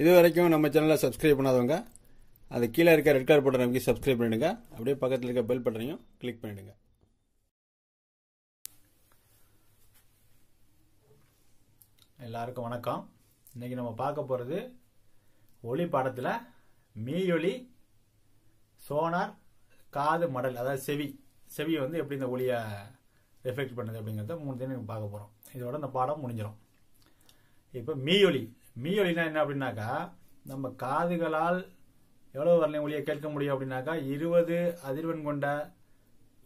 இது வரைக்கும் நம்ம சேனலை சப்ஸ்கிரைப் பண்ணாதவங்க அது கீழே இருக்க ரெட் கலர் பட்டனை அமுக்கி சப்ஸ்கிரைப் பண்ணிடுங்க. அப்படியே பக்கத்தில் இருக்க பெல் பட்டனையும் கிளிக் பண்ணிடுங்க. எல்லாருக்கும் வணக்கம். இன்னைக்கு நம்ம பார்க்க போகிறது ஒலி பாடத்தில் மீயொலி, சோனார், காது மடல், அதாவது செவி வந்து எப்படி இந்த ஒலியை ரிஃப்ளெக்ட் பண்ணுது அப்படிங்கிறத 3 தினம் பார்க்க போகிறோம். இதோட இந்த பாடம் முடிஞ்சிடும். இப்போ மீயொலினா என்ன அப்படின்னாக்கா, நம்ம காதுகளால் எவ்வளோ வரலையும் ஒலியை கேட்க முடியும் அப்படின்னாக்கா 20 அதிர்வெண் கொண்ட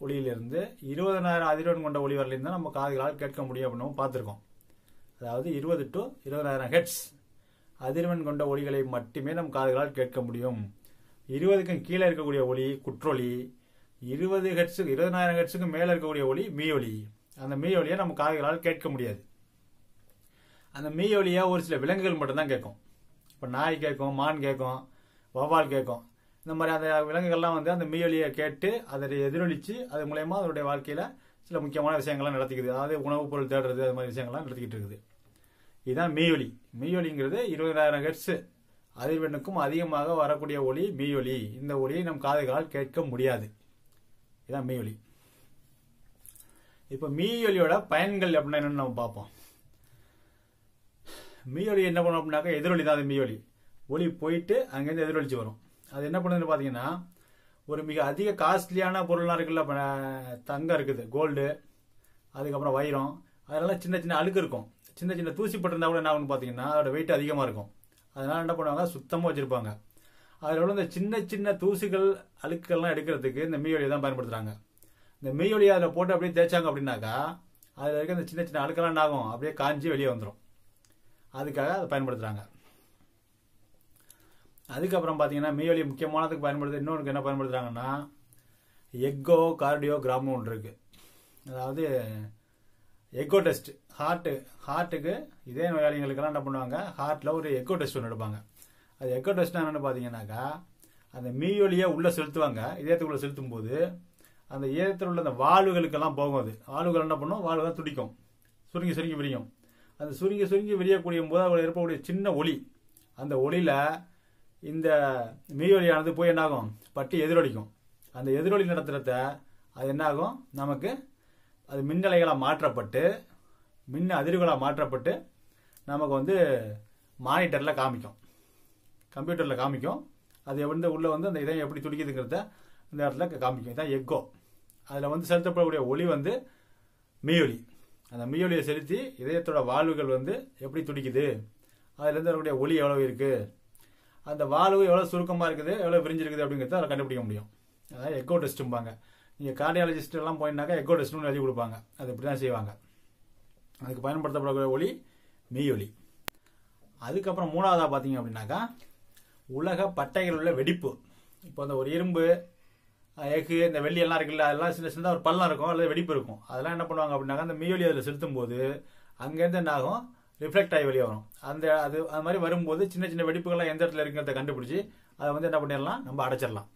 ஒளியிலிருந்து 20,000 அதிர்வெண் கொண்ட ஒளி வரலையும் தான் நம்ம காதுகளால் கேட்க முடியும் அப்படின்னு பார்த்துருக்கோம். அதாவது 20 to 20,000 ஹெட்ஸ் அதிர்வெண் கொண்ட ஒளிகளை மட்டுமே நம்ம காதுகளால் கேட்க முடியும். 20க்கும் கீழே இருக்கக்கூடிய ஒளி குற்றொலி, 20,000 ஹெட்ஸுக்கு மேலே இருக்கக்கூடிய ஒளி மீயொலி. அந்த மீயொலியை நம்ம காதுகளால் கேட்க முடியாது. அந்த மீயொலியை ஒரு சில விலங்குகள் மட்டும்தான் கேட்கும். இப்போ நாய் கேட்கும், மான் கேட்கும், வௌவால் கேட்கும். இந்த மாதிரி அந்த விலங்குகள்லாம் வந்து அந்த மீயொலியை கேட்டு அதை எதிரொலிச்சு அது மூலயமா அதனுடைய வாழ்க்கையில் சில முக்கியமான விஷயங்கள்லாம் நடத்திக்குது. அதாவது உணவுப் பொருள் தேடுறது, அது மாதிரி விஷயங்கள்லாம் நடத்திக்கிட்டு இருக்குது. இதுதான் மீயொலி. மீயொலிங்கிறது 20,000 ஹெட்ஸு அதிர்வெண்ணுக்கும் அதிகமாக வரக்கூடிய ஒளி மீயொலி. இந்த ஒளியை நம் காதுகளால் கேட்க முடியாது. இதுதான் மீயொலி. இப்போ மீயொலியோட பயன்கள் அப்படின்னா என்னென்னு நம்ம பார்ப்போம். மீயொலி என்ன பண்ணும் அப்படின்னாக்கா, எதிரொலி தான். அது மீயொலி ஒளி போயிட்டு அங்கேருந்து எதிரொலிச்சு வரும். அது என்ன பண்ணுதுன்னு பார்த்தீங்கன்னா, ஒரு மிக அதிக காஸ்ட்லியான பொருள்லாம் இருக்குல்ல, தங்கம் இருக்குது, கோல்டு, அதுக்கப்புறம் வைரம், அதெல்லாம் சின்ன சின்ன அழுக்கு இருக்கும், சின்ன சின்ன தூசிப்பட்டிருந்தா கூட என்ன ஆகுன்னு பார்த்தீங்கன்னா அதோட வெயிட் அதிகமாக இருக்கும். அதனால் என்ன பண்ணுவாங்க, சுத்தமாக வச்சுருப்பாங்க. அதில் உள்ள இந்த சின்ன சின்ன தூசுகள் அழுக்குகள்லாம் எடுக்கிறதுக்கு இந்த மீயொலியை தான் பயன்படுத்துகிறாங்க. இந்த மீயொலியை அதில் போட்டு அப்படியே தேய்ச்சாங்க அப்படின்னாக்கா அதில் இருக்க இந்த சின்ன சின்ன அழுக்கெல்லாம் என்ன ஆகும், அப்படியே காஞ்சி வெளியே வந்துடும். அதுக்காக அதை பயன்படுத்துகிறாங்க. அதுக்கப்புறம் பார்த்தீங்கன்னா மீயொலி முக்கியமானதுக்கு இன்னொருக்கு என்ன பயன்படுத்துகிறாங்கன்னா, எக்கோ கார்டியோகிராம்னு ஒன்று இருக்குது. அதாவது எக்கோ டெஸ்ட், ஹார்ட்டுக்கு இதே நோயாளிகளுக்கெல்லாம் என்ன பண்ணுவாங்க, ஹார்ட்டில் ஒரு எக்கோ டெஸ்ட் ஒன்று எடுப்பாங்க. அது எக்கோ டெஸ்ட்னா என்னென்னு பார்த்தீங்கன்னாக்கா, அந்த மீயொலியை உள்ளே செலுத்துவாங்க. இதயத்துக்குள்ளே செலுத்தும் போது அந்த இதயத்தில் உள்ள அந்த வால்வுகளுக்கெல்லாம் போகும். அது வால்வுகள் என்ன பண்ணும், வால்வுகள் துடிக்கும், சுருங்கி விரியும். அந்த சுருங்கி விரியக்கூடிய போது அவள் இருக்கக்கூடிய சின்ன ஒளி, அந்த ஒளியில் இந்த மீயொலியானது போய் என்னாகும், பட்டி எதிரொலிக்கும். அந்த எதிரொலி நடத்துகிறத அது என்னாகும், நமக்கு அது மின்னலைகளாக மாற்றப்பட்டு, மின் அதிர்வுகளாக மாற்றப்பட்டு நமக்கு வந்து மானிட்டரில் காமிக்கும், கம்ப்யூட்டரில் காமிக்கும். அது வந்து உள்ளே வந்து அந்த இதயம் எப்படி துடிக்குதுங்கிறத இந்த இடத்துல காமிக்கும். இதுதான் எக்கோ. அதில் வந்து செலுத்தப்படக்கூடிய ஒளி வந்து மீயொலி. அந்த மீயொலியை செலுத்தி இதயத்தோட வால்வுகள் வந்து எப்படி துடிக்குது, அதுலேருந்து வரக்கூடிய ஒளி எவ்வளோ இருக்குது, அந்த வால்வு எவ்வளோ சுருக்கமாக இருக்குது, எவ்வளோ விரிஞ்சிருக்குது அப்படிங்கிறத அதை கண்டுபிடிக்க முடியும். அதாவது எக்கோ டெஸ்ட்டும்பாங்க. நீங்கள் கார்டியாலஜிஸ்டெல்லாம் போயினாக்கா எக்கோ டெஸ்ட்னு எழுதி கொடுப்பாங்க. அது இப்படி தான் செய்வாங்க. அதுக்கு பயன்படுத்தப்படக்கூடிய ஒளி மீயொலி. அதுக்கப்புறம் 3ஆவதாக பார்த்தீங்க அப்படின்னாக்கா, உலக பட்டைகள் உள்ள வெடிப்பு. இப்போ அந்த ஒரு இரும்பு, எஃகு, இந்த வெள்ளியெல்லாம் இருக்குல்ல, அதெல்லாம் சின்ன சின்னதாக ஒரு பள்ளம் இருக்கும், அல்லது வெடிப்பு இருக்கும். அதெல்லாம் என்ன பண்ணுவாங்க அப்படின்னாக்கா, அந்த மீயொலி அதில் செலுத்தும் போது அங்கேருந்து என்ன ஆகும், ரிஃப்ளெக்ட் ஆகி வெளியே வரும். அது மாதிரி வரும்போது சின்ன சின்ன வெடிப்புகள்லாம் எந்த இடத்துல இருக்கிறத கண்டுபிடிச்சி அதை வந்து என்ன பண்ணிடலாம், நம்ம அடைச்சிடலாம்.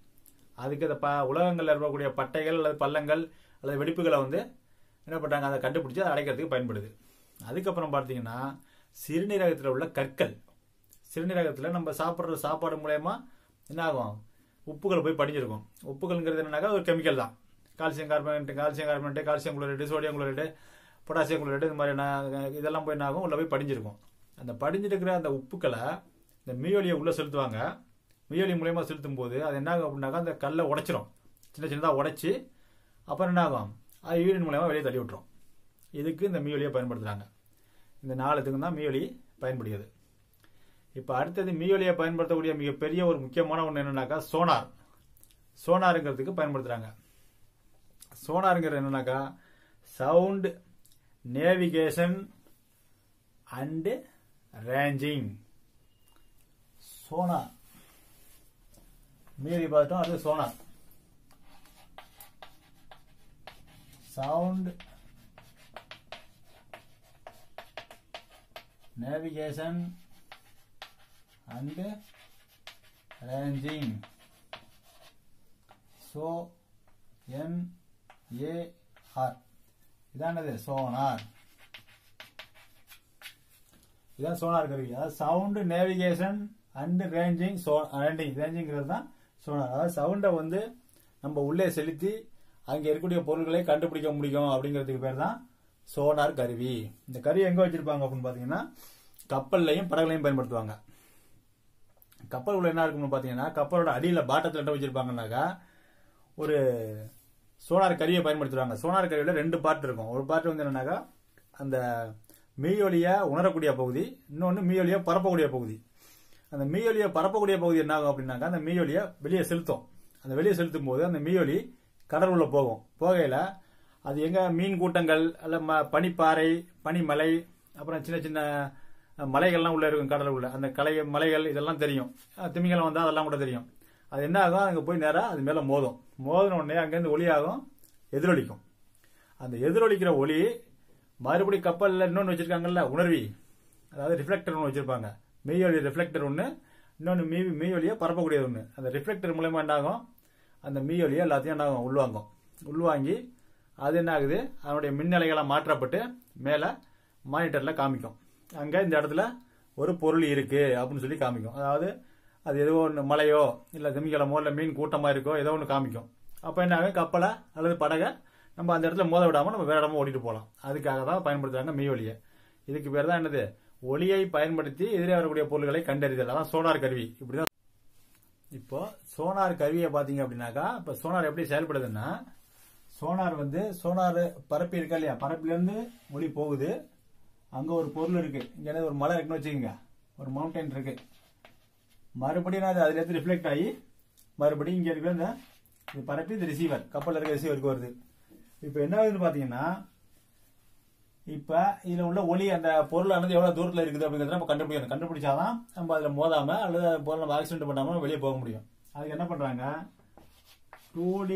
அதுக்கு அந்த உலகங்களில் இருக்கக்கூடிய பட்டைகள் அல்லது பள்ளங்கள் அல்லது வெடிப்புகளை வந்து என்ன பண்ணுறாங்க, அதை கண்டுபிடிச்சி அதை அடைக்கிறதுக்கு பயன்படுது. அதுக்கப்புறம் பார்த்தீங்கன்னா சிறுநீரகத்தில் உள்ள கற்கள். சிறுநீரகத்தில் நம்ம சாப்பிட்ற சாப்பாடு மூலயமா என்ன ஆகும், உப்புகள் போய் படிஞ்சிருக்கும். உப்புகள்ங்கிறது என்னன்னாக்கா ஒரு கெமிக்கல் தான். Calcium carbonate, calcium chloride, sodium chloride, potassium chloride, இது மாதிரியான இதெல்லாம் போய் என்ன ஆகும், உள்ளே போய் படிஞ்சிருக்கும். அந்த படிஞ்சிருக்கிற அந்த உப்புக்களை இந்த மீயொலியை உள்ளே செலுத்துவாங்க. மீயொலி மூலயமா செலுத்தும் போது அது என்ன ஆகும் அப்படின்னாக்கா, அந்த கல்லை உடைச்சிரும், சின்ன சின்னதாக உடைச்சி அப்புறம் என்ன ஆகும், அது யூரின் மூலயமா வெளியே தள்ளி விட்டுரும். இதுக்கு இந்த மீயொலியை பயன்படுத்துகிறாங்க. இந்த 4த்துக்கும் தான் மீயொலி பயன்படுகிறது. இப்போ அடுத்தது மீயொலியை பயன்படுத்தக்கூடிய மிகப்பெரிய ஒரு முக்கியமான ஒன்று என்னன்னாக்கா, சோனாருங்கிறதுக்கு பயன்படுத்துகிறாங்க. சோனாருங்கிறது என்னன்னாக்கா, sound navigation and ranging. Sonar மீயொலி பார்த்தோம். அடுத்து sonar, sound navigation and ranging, SONAR. இதானது சோனார். இதான் சோனார் கருவி. அதாவது sound navigation and ranging ranging தான் sonar. அதாவது சவுண்டை வந்து நம்ம உள்ளே செலுத்தி அங்க இருக்கக்கூடிய பொருட்களை கண்டுபிடிக்க முடியும் அப்படிங்கிறதுக்கு பேர் தான் சோனார் கருவி. இந்த கருவி எங்க வச்சிருப்பாங்க அப்படினு பாத்தீங்கன்னா கப்பல்லையும் படகுலையும் பயன்படுத்துவாங்க. கப்பல் உள்ள என்ன இருக்கும்னு பாத்தீங்கன்னா கப்பலோட அடியில பாட்டத்துல என்ன வச்சிருப்பாங்கன்னாக்கா ஒரு சோனார் கருவியை பயன்படுத்துவாங்க. சோனார் கருவியில ரெண்டு பார்ட் இருக்கும். ஒரு பார்ட் வந்து என்னன்னாக்கா அந்த மீயொலியை உணரக்கூடிய பகுதி, இன்னொன்று மீயொலியை பரப்பக்கூடிய பகுதி. அந்த மீயொலியை பரப்பக்கூடிய பகுதி என்ன ஆகும் அப்படின்னாக்கா அந்த மீயொலியை வெளியே செலுத்தும். அந்த வெளியே செலுத்தும் போது அந்த மீயொலி கடலுள்ள போகும். போகையில அது எங்க மீன் கூட்டங்கள் அல்ல பனிப்பாறை பனிமலை அப்புறம் சின்ன சின்ன மலைகள்லாம் உள்ள இருக்கும். கடல் உள்ள அந்த கலை மலைகள் இதெல்லாம் தெரியும். திமிங்கலம் வந்தால் அதெல்லாம் கூட தெரியும். அது என்ன ஆகும், அங்கே போய் நேராக அது மேலே மோதும். மோதின உடனே அங்கேருந்து ஒலியாகும், எதிரொலிக்கும். அந்த எதிரொலிக்கிற ஒலி மறுபடி கப்பலில் இன்னொன்று வச்சிருக்காங்கல்ல உணர்வி, அதாவது ரிஃப்ளெக்டர் ஒன்று வச்சிருப்பாங்க. மீயொலி ரிஃப்ளெக்டர் ஒன்று, இன்னொன்று மீயொலியை பரப்பக்கூடியது ஒன்று. அந்த ரிஃப்ளெக்டர் மூலமா என்னாகும், அந்த மீயொலியை எல்லாத்தையும் என்னாகும் உள்வாங்கும். உள்வாங்கி அது என்ன ஆகுது, அதனுடைய மின்னலைகளாக மாற்றப்பட்டு மேலே மானிட்டரில் காமிக்கும். அங்கே இந்த இடத்துல ஒரு பொருள் இருக்கு அப்படின்னு சொல்லி காமிக்கும். அதாவது அது ஏதோ ஒன்று மலையோ இல்லை திமிங்கலமோ இல்லை மீன் கூட்டமாக இருக்கோ ஏதோ ஒன்று காமிக்கும். அப்போ என்ன ஆகும், கப்பலை அல்லது படகை நம்ம அந்த இடத்துல மோத விடாமல் நம்ம வேற இடமா ஓட்டிட்டு போகலாம். அதுக்காக தான் பயன்படுத்துறாங்க மீயொலியை. இதுக்கு பேர் தான் என்னது, ஒலியை பயன்படுத்தி எதிரே வரக்கூடிய பொருள்களை கண்டறிதல். அதான் சோனார் கருவி. இப்படிதான் இப்போ சோனார் கருவியை பார்த்தீங்க அப்படின்னாக்கா, இப்போ சோனார் எப்படி செயல்படுதுன்னா, சோனார் வந்து சோனார் பரப்பி இருக்கா இல்லையா, பரப்பிலேருந்து ஒலி போகுது. அங்கே ஒரு பொருள் இருக்கு, இங்கே ஒரு மலை இருக்குன்னு வச்சுக்கோங்க, ஒரு மவுண்டைன் இருக்கு. மறுபடியும் நான் அதுலேருந்து ரிஃப்ளெக்ட் ஆகி மறுபடியும் இங்கே இருக்கிற இந்த இது பரப்பி இந்த ரிசீவர் கப்பலில் இருக்க ரிசீவருக்கு வருது. இப்போ என்ன ஆகுதுன்னு பார்த்தீங்கன்னா, இப்போ இதில் உள்ள ஒலி அந்த பொருளானது எவ்வளோ தூரத்தில் இருக்குது அப்படிங்கிறத நம்ம கண்டுபிடிக்கணும். கண்டுபிடிச்சாதான் நம்ம அதில் மோதாமல் அல்லது அந்த பொருள் நம்ம ஆக்சிடென்ட் பண்ணாமல் வெளியே போக முடியும். அதுக்கு என்ன பண்ணுறாங்க, 2D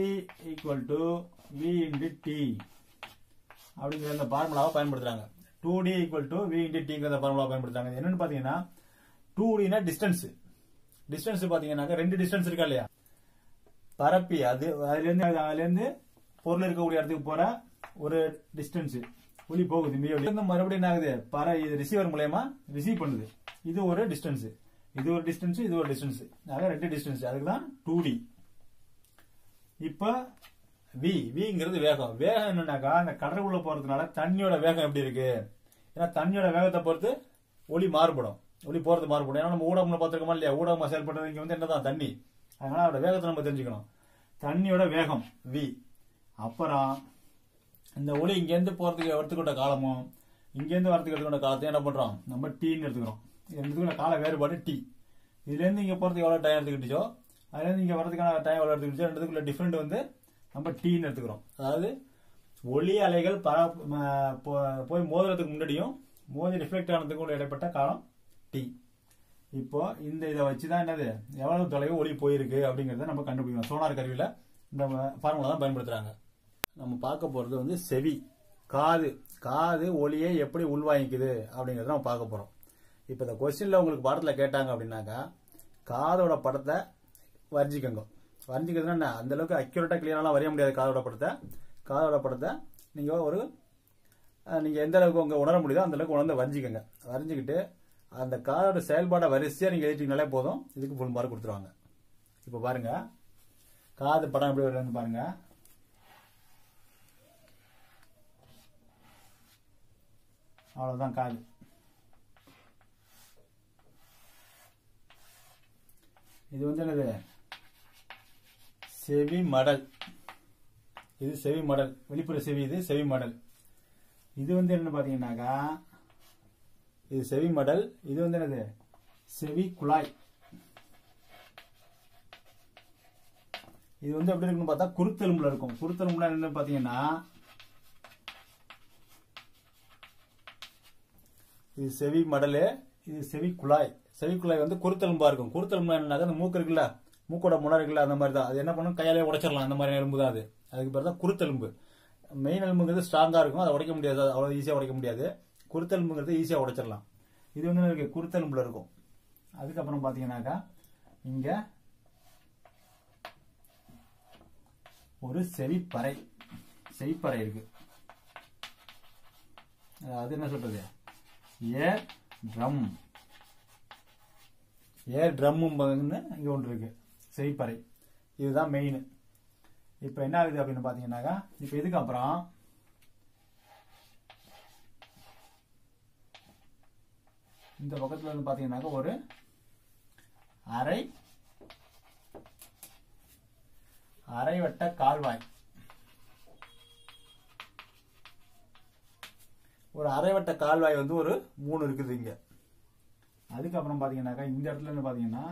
= V/T அப்படிங்கிற அந்த ஃபார்முலாவை பயன்படுத்துகிறாங்க. 2D = V/Tங்கிற ஃபார்முலாவை பயன்படுத்துகிறாங்க. என்னென்னு பார்த்தீங்கன்னா, 2Dனா டிஸ்டன்ஸு. டிஸ்டன்ஸ் பார்த்தீங்கன்னாக்கா ரெண்டு டிஸ்டன்ஸ் இருக்கா இல்லையா, பரப்பி அது அதுலேருந்து பொருள் இருக்கக்கூடிய இடத்துக்கு போகிற ஒரு டிஸ்டன்ஸு ஒலி போகுது. மீயொலி மறுபடியும் என்ன ஆகுது, இது ரிசீவர் மூலமா ரிசீவ் பண்ணுது. இது ஒரு டிஸ்டன்ஸ், இது ஒரு டிஸ்டன்ஸ், இது ஒரு டிஸ்டன்ஸ், அதாவது ரெண்டு டிஸ்டன்ஸ். அதுக்கு தான் 2D. இப்போ விங்கிறது வேகம். வேகம் என்னன்னாக்கா அந்த கடலுக்குள்ள போறதுனால தண்ணியோட வேகம் எப்படி இருக்கு, ஏன்னா தண்ணியோட வேகத்தை பொறுத்து ஒலி மாறுபடும், ஒலி போறது மாறுபடும். ஏன்னா நம்ம ஊடகம்ல பார்த்துருக்கோமா இல்லையா, ஊடகமா செயல்படுறது இங்க வந்து என்னதான் தண்ணி. அதனால அதோட வேகத்தை நம்ம தெரிஞ்சுக்கணும். தண்ணியோட வேகம் வி. அப்புறம் இந்த ஒலி இங்கேருந்து போகிறதுக்கு எடுத்துக்கொண்ட காலமும் இங்கேருந்து வரத்துக்கு எடுத்துக்கொண்ட காலத்தையும் என்ன பண்ணுறோம், நம்ம டீன்னு எடுத்துக்கிறோம். இது எடுத்துக்கொண்ட கால வேறுபாடு டி. இதுலேருந்து இங்கே போகிறதுக்கு எவ்வளோ டைம் எடுத்துக்கிட்டுச்சோ, அதுலேருந்து இங்கே வரதுக்கான டைம் எவ்வளோ எடுத்துக்கிட்டோ, ரெண்டுக்குள்ள டிஃப்ரெண்ட் வந்து நம்ம டீன்னு எடுத்துக்கிறோம். அதாவது ஒலி அலைகள் போய் மோதுறதுக்கு முன்னாடியும் மோதி ரிஃப்ளெக்ட் ஆனதுக்கு இடைப்பட்ட காலம் டி. இப்போது இந்த இதை வச்சு தான் என்னது, எவ்வளோ தொலைவு ஒலி போயிருக்கு அப்படிங்கிறத நம்ம கண்டுபிடிக்கணும். சோனார் கருவியில் இந்த ஃபார்முலா தான் பயன்படுத்துகிறாங்க. நம்ம பார்க்க போகிறது வந்து செவி, காது. காது ஒலியை எப்படி உள்வாங்கிக்குது அப்படிங்கிறத நம்ம பார்க்க போகிறோம். இப்போ இந்த கொஸ்டினில் உங்களுக்கு படத்தில் கேட்டாங்க அப்படின்னாக்கா காதோட படத்தை வரைஞ்சிக்கோங்க. வரைஞ்சிக்கிறதுனா என்ன, அந்தளவுக்கு அக்யூரேட்டாக கிளியரெலாம் வரைய முடியாது. காதோட படத்தை நீங்கள் நீங்கள் எந்த அளவுக்கு உங்கள் உணர முடியுதோ அந்தளவுக்கு உணர்ந்து வரைஞ்சிக்கோங்க. வரைஞ்சிக்கிட்டு அந்த காதோட செயல்பாடை வரிசையாக நீங்கள் எழுதிட்டிங்கனாலே போதும், இதுக்கு ஃபுல் மார்க் கொடுத்துருவாங்க. இப்போ பாருங்கள் காது படம் எப்படி வருதுன்னு பாருங்கள். அவ்வளோதான் காது. இது வந்து என்னது, செவி மடல். இது செவி மடல், வெளிப்புற செவி. இது செவி மடல். இது வந்து என்னன்னு பார்த்தீங்கன்னாக்கா இது செவி மடல். இது வந்து என்னது, செவி குழாய். இது வந்து எப்படி இருக்குன்னு பார்த்தா குருத்தெலும்புல இருக்கும். குருத்தெலும்புல என்னன்னு பார்த்தீங்கன்னா இது செவி மடல், இது செவி குழாய். செவி குழாய் வந்து குருத்தெலும்பா இருக்கும். குருத்தெலும்பா என்னன்னாக்கா அந்த மூக்கு இருக்குல்ல, மூக்கோட முனை இருக்குல்ல, அந்த மாதிரி தான். அது என்ன பண்ணும், கையாலே உடைச்சிடலாம், அந்த மாதிரி எலும்பு தான் அது. அதுக்கு பேர் தான் குருத்தெலும்பு. மெயின் எலும்புங்கிறது ஸ்ட்ராங்காக இருக்கும், அதை உடைக்க முடியாது, அவ்வளோ ஈஸியாக உடைக்க முடியாது. குருத்தெலும்புங்கிறது ஈஸியாக உடைச்சிடலாம். இது வந்து இருக்கு குருத்தெலும்புல இருக்கும். அதுக்கப்புறம் பார்த்தீங்கன்னாக்கா இங்கே ஒரு செவிப்பறை, செவிப்பறை இருக்கு. அது என்ன சொல்றது, ஏர் ட்ரம். air drum இங்க ஒன்று இருக்கு செவிப்பறை இதுதான் மெயின் இப்போ என்ன ஆகுது அப்படினு பாத்தீங்கன்னாக்கா இப்போ இதுக்கு அப்புறம் இந்த பக்கத்துல வந்து பாத்தீங்கன்னாக்கா ஒரு அரை வட்ட கால்வாய் ஒரு அரை வட்ட கால்வாய் வந்து ஒரு 3 இருக்குது இங்க அதுக்கு அப்புறம் பாத்தீங்கன்னாக்கா இந்த இடத்துல என்ன பாத்தீங்கன்னா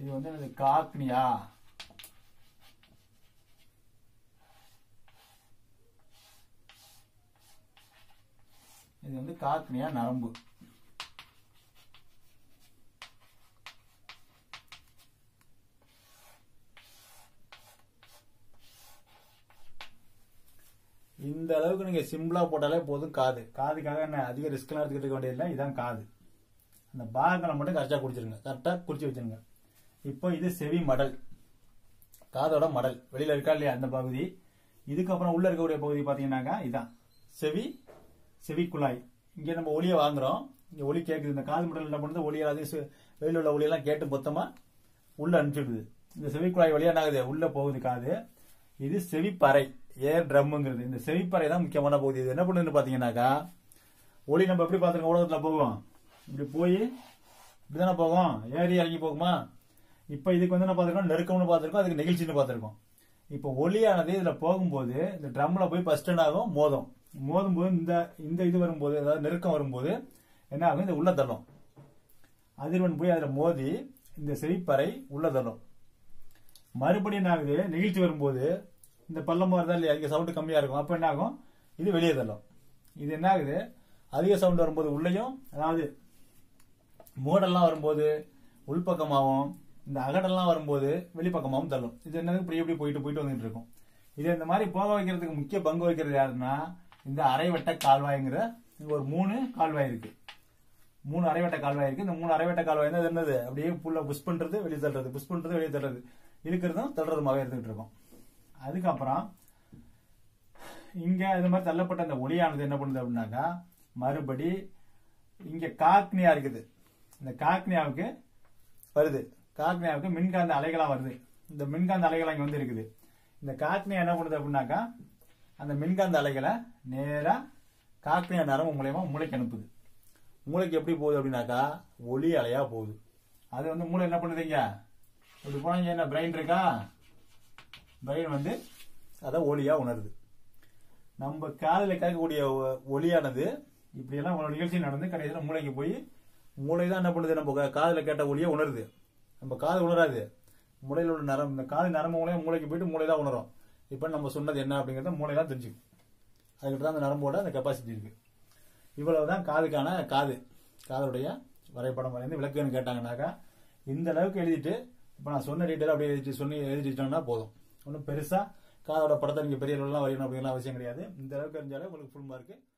இது வந்து என்னது காக்னியா இது வந்து காக்னியா நரம்பு இந்த அளவுக்கு நீங்க சிம்பிளா போட்டாலே போதும் காது காதுக்காக என்ன அதிக ரிஸ்க்லாம் எடுத்துக்கிட்டு வேண்டியதில்லை இதான் காது அந்த பாகங்களை மட்டும் கரெக்டா குறிச்சு வச்சிருங்க இப்போ இது செவி மடல் காதோட மடல் வெளியில இருக்கா இல்லையா அந்த பகுதி இதுக்கு அப்புறம் உள்ள இருக்கக்கூடிய பகுதி பாத்தீங்கன்னாக்கா இதான் செவி குழாய் இங்க நம்ம ஒலியை வாங்குறோம் இங்க ஒலி கேட்குது இந்த காது மடல் என்ன பண்ணுது ஒலியை அதிக வெளியில உள்ள ஒலியெல்லாம் கேட்டு மொத்தமா உள்ள அனுப்பிடுது இந்த செவி குழாய் வழியா என்னாகுது உள்ள போகுது காது இது செவிப்பறை ஏர் ட்ரம்ங்கிறது இந்த செவிப்பறை தான் முக்கியமான பகுதி இது என்ன பண்ணுதுன்னு பாத்தீங்கன்னாக்கா ஒலி நம்ம எப்படி பாத்துருக்கோம் உலகத்துல போகும் இப்படி போய் இப்படிதானே போகும் ஏறி இறங்கி போகுமா இப்போ இதுக்கு வந்து என்ன பாத்துறோம் நெருக்கம்னு பாத்துறோம் அதுக்கு நெகிழ்ச்சின்னு பாத்துறோம் இப்போ ஒலியானது இதுல போகும்போது இந்த ட்ரம்ல போய் ஃபர்ஸ்ட் ஆகும் மோதும்போது இந்த இது வரும்போது அதாவது நெருக்கம் வரும்போது என்ன ஆகும் இந்த உள்ள தள்ளும் அதிர்வன் போய் அதுல மோதி இந்த செவிப்பறை உள்ள தள்ளும் மறுபடியும் என்ன ஆகுது நெகிழ்ச்சி வரும்போது இந்த பள்ளம் வருதா இல்லையா இங்க சவுண்டு கம்மியா இருக்கும் அப்ப என்ன ஆகும் இது வெளியே தள்ளும் இது என்ன ஆகுது அதிக சவுண்ட் வரும்போது உள்ளேயும் அதாவது மோடெல்லாம் வரும்போது உள்பக்கமாகவும் இந்த அகடெல்லாம் வரும்போது வெளிப்பக்கமாகவும் தள்ளும் இது என்னது இப்படி எப்படி போயிட்டு வந்துட்டு இருக்கும் இது இந்த மாதிரி போக வைக்கிறதுக்கு முக்கிய பங்கு வைக்கிறது யாருன்னா இந்த அரைவட்ட கால்வாய்ங்கிற இங்க ஒரு 3 கால்வாய் இருக்கு 3 அரைவட்ட கால்வாய் இருக்கு இந்த 3 அரைவட்ட கால்வாய் தான் என்னது அப்படியே புல்ல புஷ் பண்றது வெளியே தள்ளுறது புஷ் பண்றது வெளியே தள்ளுறது இருக்கிறதும் தள்ளுறதுமாக எடுத்துக்கிட்டு இருக்கும் அதுக்கப்புறம் இங்க இது மாதிரி தள்ளப்பட்ட அந்த ஒலியானது என்ன பண்ணுது அப்படின்னாக்கா மறுபடி இங்க காக்னியா இருக்குது இந்த காக்னியாவுக்கு வருது காக்னியாவுக்கு மின்காந்த அலைகளா வருது இந்த மின்காந்த அலைகள் இங்க வந்து இருக்குது இந்த காக்னியா என்ன பண்ணுது அப்படின்னாக்கா அந்த மின்காந்த அலைகளை நேரா காக்னியா நரம்பு மூலமா மூளைக்கு அனுப்புது மூளைக்கு எப்படி போகுது அப்படின்னாக்கா ஒலி அலையா போகுது அது வந்து மூளை என்ன பண்ணுதுங்க இப்படி போனாங்க என்ன பிரெயின் இருக்கா பிரெயின் வந்து அத ஒலியா உணருது நம்ம காதுல கேட்கக்கூடிய ஒலியானது இப்படி எல்லாம் ஒரு நிகழ்ச்சி நடந்து கடைசியில மூளைக்கு போய் மூளை தான் என்ன பண்ணுது நம்ம காதுல கேட்ட ஒலியை உணருது நம்ம காது உணராது மூளையில உள்ள நரம்பு இந்த காது நரம்பு மூலையா மூளைக்கு போயிட்டு மூளை தான் உணரும் இப்ப நம்ம சொன்னது என்ன அப்படிங்கறத மூளை தான் தெரிஞ்சுக்கும் அதுக்கிட்ட தான் அந்த நரம்போட அந்த கெப்பாசிட்டி இருக்கு இவ்வளவுதான் காதுடைய வரைபடம் வரைந்து விளக்குன்னு கேட்டாங்கன்னாக்கா இந்த அளவுக்கு எழுதிட்டு இப்ப நான் சொன்ன டீட்டெயில் அப்படியே எழுதிட்டோம்னா போதும் ஒன்றும் பெருசா காதோட படத்தை நீங்க பெரிய அளவுலாம் வரையணும் அப்படிங்கிற அவசியம் கிடையாது இந்த அளவுக்கு தெரிஞ்சாலே உங்களுக்கு ஃபுல் மார்க்கு